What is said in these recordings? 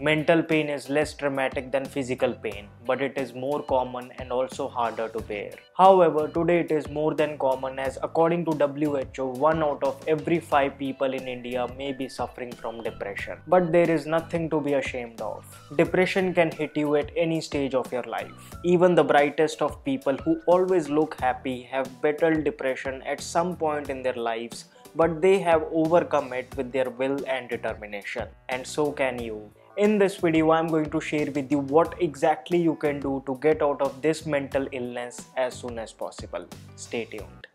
Mental pain is less traumatic than physical pain, but it is more common and also harder to bear. However, today it is more than common, as according to WHO, 1 out of every 5 people in India may be suffering from depression. But there is nothing to be ashamed of. Depression can hit you at any stage of your life. Even the brightest of people who always look happy have battled depression at some point in their lives, but they have overcome it with their will and determination. And so can you. In this video, I'm going to share with you what exactly you can do to get out of this mental illness as soon as possible. Stay tuned.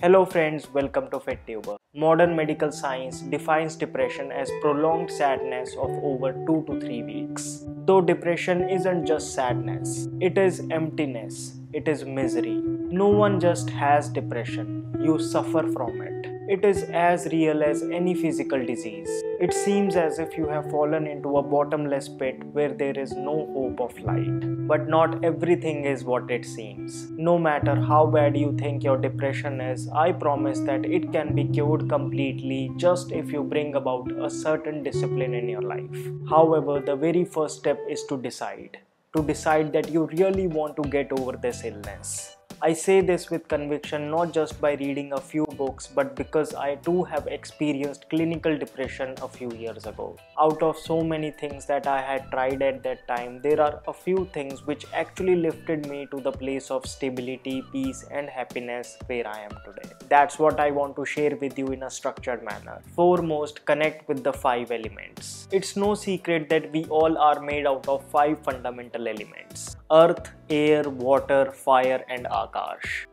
Hello friends, welcome to Fit Tuber. Modern medical science defines depression as prolonged sadness of over 2 to 3 weeks. Though depression isn't just sadness, it is emptiness, it is misery. No one just has depression, you suffer from it. It is as real as any physical disease. It seems as if you have fallen into a bottomless pit where there is no hope of light. But not everything is what it seems. No matter how bad you think your depression is, I promise that it can be cured completely just if you bring about a certain discipline in your life. However, the very first step is to decide that you really want to get over this illness. I say this with conviction, not just by reading a few books, but because I too have experienced clinical depression a few years ago. Out of so many things that I had tried at that time, there are a few things which actually lifted me to the place of stability, peace and happiness where I am today. That's what I want to share with you in a structured manner. Foremost, connect with the 5 elements. It's no secret that we all are made out of 5 fundamental elements: earth, air, water, fire and aakash.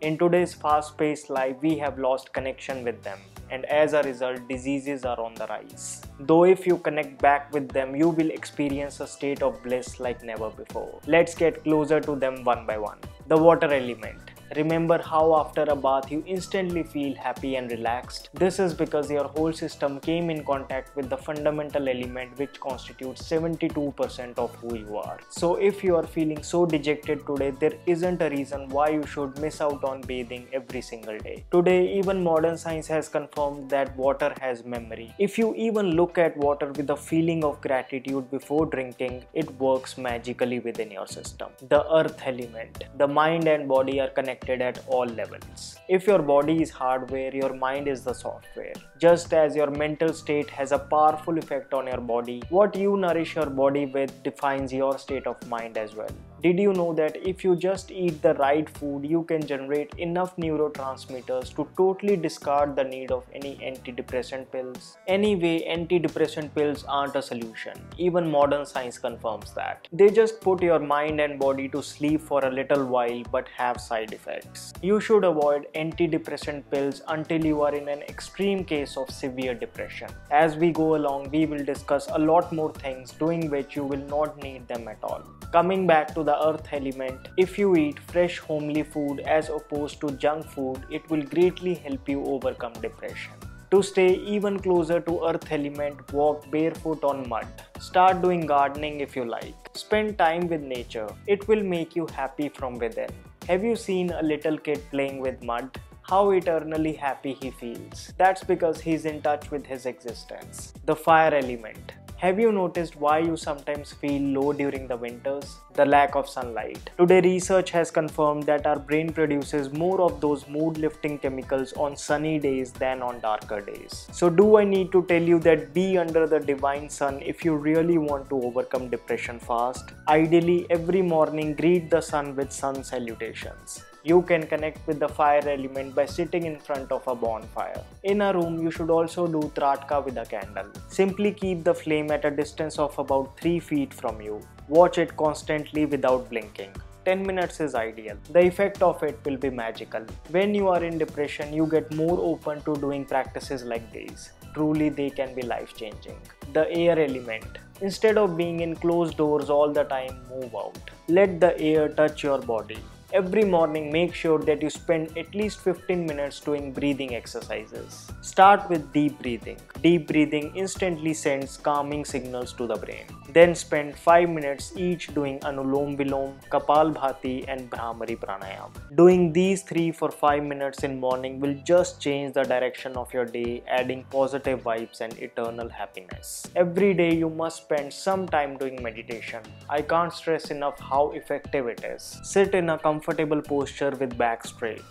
In today's fast-paced life, we have lost connection with them, and as a result, diseases are on the rise. Though if you connect back with them, you will experience a state of bliss like never before. Let's get closer to them one by one. The water element. Remember how after a bath you instantly feel happy and relaxed? This is because your whole system came in contact with the fundamental element which constitutes 72% of who you are. So if you are feeling so dejected today, there isn't a reason why you should miss out on bathing every single day. Today, even modern science has confirmed that water has memory. If you even look at water with a feeling of gratitude before drinking, it works magically within your system. The earth element. The mind and body are connected at all levels. If your body is hardware, your mind is the software. Just as your mental state has a powerful effect on your body, what you nourish your body with defines your state of mind as well. Did you know that if you just eat the right food, you can generate enough neurotransmitters to totally discard the need of any antidepressant pills? Anyway, antidepressant pills aren't a solution. Even modern science confirms that. They just put your mind and body to sleep for a little while but have side effects. You should avoid antidepressant pills until you are in an extreme case of severe depression. As we go along, we will discuss a lot more things doing which you will not need them at all. Coming back to the earth element, if you eat fresh homely food as opposed to junk food, it will greatly help you overcome depression. To stay even closer to earth element, walk barefoot on mud. Start doing gardening if you like. Spend time with nature. It will make you happy from within. Have you seen a little kid playing with mud? How eternally happy he feels. That's because he's in touch with his existence. The fire element. Have you noticed why you sometimes feel low during the winters? The lack of sunlight. Today, research has confirmed that our brain produces more of those mood-lifting chemicals on sunny days than on darker days. So do I need to tell you that be under the divine sun if you really want to overcome depression fast? Ideally, every morning greet the sun with sun salutations. You can connect with the fire element by sitting in front of a bonfire. In a room, you should also do trataka with a candle. Simply keep the flame at a distance of about 3 feet from you. Watch it constantly without blinking. 10 minutes is ideal. The effect of it will be magical. When you are in depression, you get more open to doing practices like these. Truly, they can be life-changing. The air element. Instead of being in closed doors all the time, move out. Let the air touch your body. Every morning, make sure that you spend at least 15 minutes doing breathing exercises. Start with deep breathing. Deep breathing instantly sends calming signals to the brain. Then spend 5 minutes each doing anulom vilom, kapal bhati and Brahmari pranayam. Doing these 3 for 5 minutes in morning will just change the direction of your day, adding positive vibes and eternal happiness. Every day you must spend some time doing meditation. I can't stress enough how effective it is. Sit in a comfortable posture with back straight.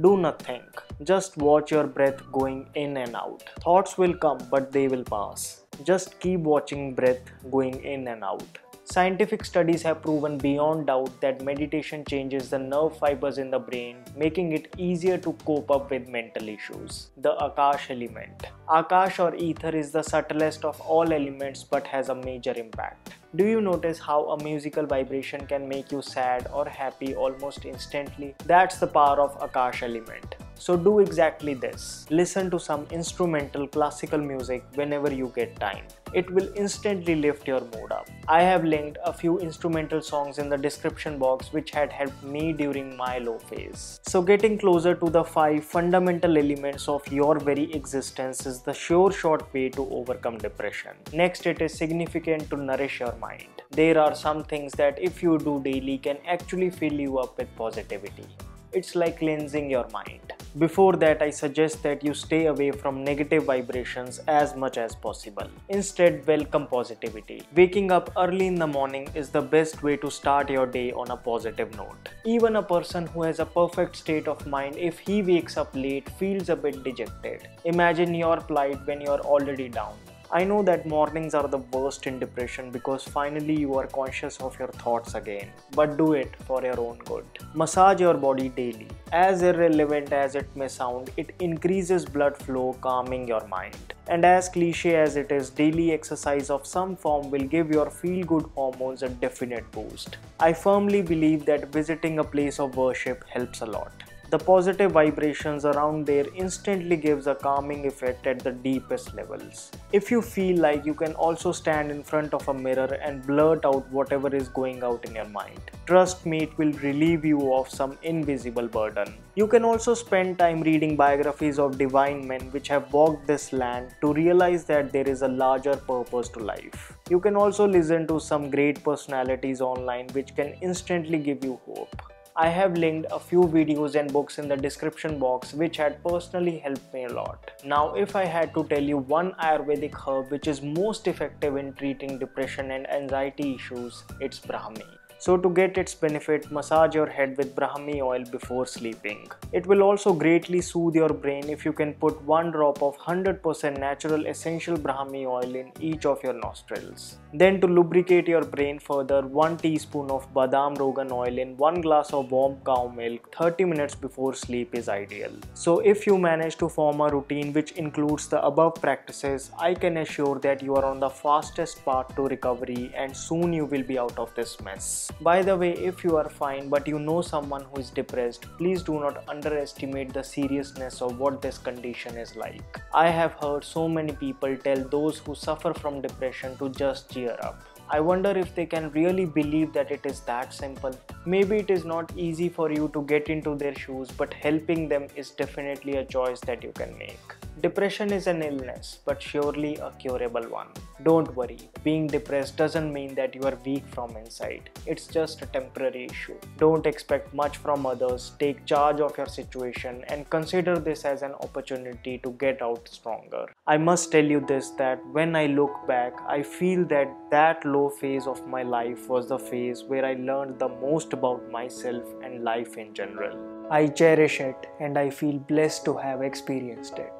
Do nothing. Just watch your breath going in and out. Thoughts will come, but they will pass. Just keep watching breath going in and out. Scientific studies have proven beyond doubt that meditation changes the nerve fibers in the brain, making it easier to cope up with mental issues. The Akash element. Akash or ether is the subtlest of all elements but has a major impact. Do you notice how a musical vibration can make you sad or happy almost instantly? That's the power of Akash element. So do exactly this. Listen to some instrumental classical music whenever you get time. It will instantly lift your mood up. I have linked a few instrumental songs in the description box which had helped me during my low phase. So getting closer to the 5 fundamental elements of your very existence is the sure short way to overcome depression. Next, it is significant to nourish your mind. There are some things that if you do daily can actually fill you up with positivity. It's like cleansing your mind. Before that, I suggest that you stay away from negative vibrations as much as possible. Instead, welcome positivity. Waking up early in the morning is the best way to start your day on a positive note. Even a person who has a perfect state of mind, if he wakes up late, feels a bit dejected. Imagine your plight when you're already down. I know that mornings are the worst in depression because finally you are conscious of your thoughts again. But do it for your own good. Massage your body daily. As irrelevant as it may sound, it increases blood flow, calming your mind. And as cliche as it is, daily exercise of some form will give your feel-good hormones a definite boost. I firmly believe that visiting a place of worship helps a lot. The positive vibrations around there instantly gives a calming effect at the deepest levels. If you feel like, you can also stand in front of a mirror and blurt out whatever is going out in your mind. Trust me, it will relieve you of some invisible burden. You can also spend time reading biographies of divine men which have walked this land to realize that there is a larger purpose to life. You can also listen to some great personalities online which can instantly give you hope. I have linked a few videos and books in the description box which had personally helped me a lot. Now, if I had to tell you one Ayurvedic herb which is most effective in treating depression and anxiety issues, it's Brahmi. So to get its benefit, massage your head with Brahmi oil before sleeping. It will also greatly soothe your brain if you can put one drop of 100% natural essential Brahmi oil in each of your nostrils. Then to lubricate your brain further, 1 teaspoon of Badam Rogan oil in 1 glass of warm cow milk 30 minutes before sleep is ideal. So if you manage to form a routine which includes the above practices, I can assure that you are on the fastest path to recovery and soon you will be out of this mess. By the way, if you are fine but you know someone who is depressed, please do not underestimate the seriousness of what this condition is like. I have heard so many people tell those who suffer from depression to just cheer up. I wonder if they can really believe that it is that simple. Maybe it is not easy for you to get into their shoes, but helping them is definitely a choice that you can make. Depression is an illness, but surely a curable one. Don't worry, being depressed doesn't mean that you are weak from inside. It's just a temporary issue. Don't expect much from others, take charge of your situation and consider this as an opportunity to get out stronger. I must tell you this, that when I look back, I feel that that low phase of my life was the phase where I learned the most about myself and life in general. I cherish it and I feel blessed to have experienced it.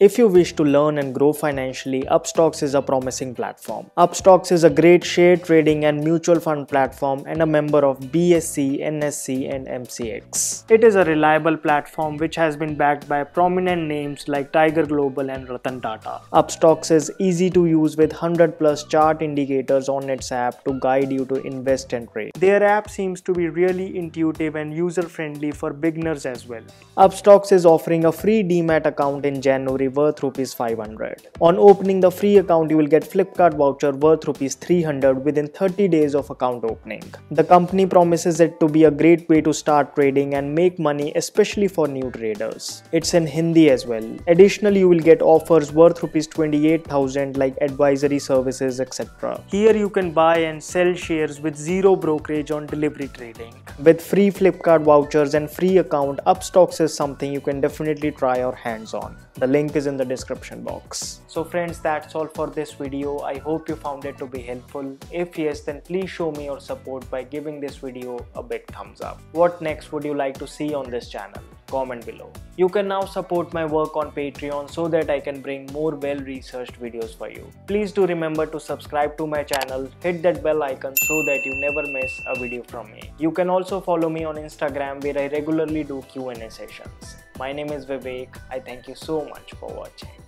If you wish to learn and grow financially, Upstox is a promising platform. Upstox is a great share trading and mutual fund platform and a member of BSE, NSE and MCX. It is a reliable platform which has been backed by prominent names like Tiger Global and Ratan Tata. Upstox is easy to use with 100+ chart indicators on its app to guide you to invest and trade. Their app seems to be really intuitive and user friendly for beginners as well. Upstox is offering a free DMAT account in January worth ₹500. On opening the free account, you will get Flipkart voucher worth ₹300 within 30 days of account opening. The company promises it to be a great way to start trading and make money, especially for new traders. It's in Hindi as well. Additionally, you will get offers worth ₹28,000 like advisory services, etc. Here you can buy and sell shares with zero brokerage on delivery trading. With free Flipkart vouchers and free account, Upstox is something you can definitely try your hands on. The link is in the description box. So friends, that's all for this video. I hope you found it to be helpful. If yes, then please show me your support by giving this video a big thumbs up. What next would you like to see on this channel? Comment below. You can now support my work on Patreon so that I can bring more well-researched videos for you. Please do remember to subscribe to my channel, hit that bell icon so that you never miss a video from me. You can also follow me on Instagram where I regularly do Q&A sessions. My name is Vivek. I thank you so much for watching.